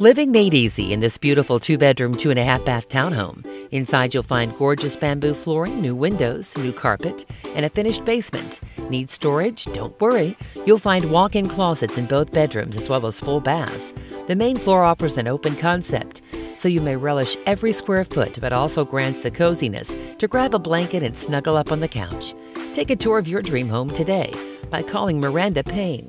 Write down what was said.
Living made easy in this beautiful 2-bedroom, 2.5-bath townhome. Inside you'll find gorgeous bamboo flooring, new windows, new carpet, and a finished basement. Need storage? Don't worry. You'll find walk-in closets in both bedrooms as well as full baths. The main floor offers an open concept, so you may relish every square foot but also grants the coziness to grab a blanket and snuggle up on the couch. Take a tour of your dream home today by calling Miranda Payne.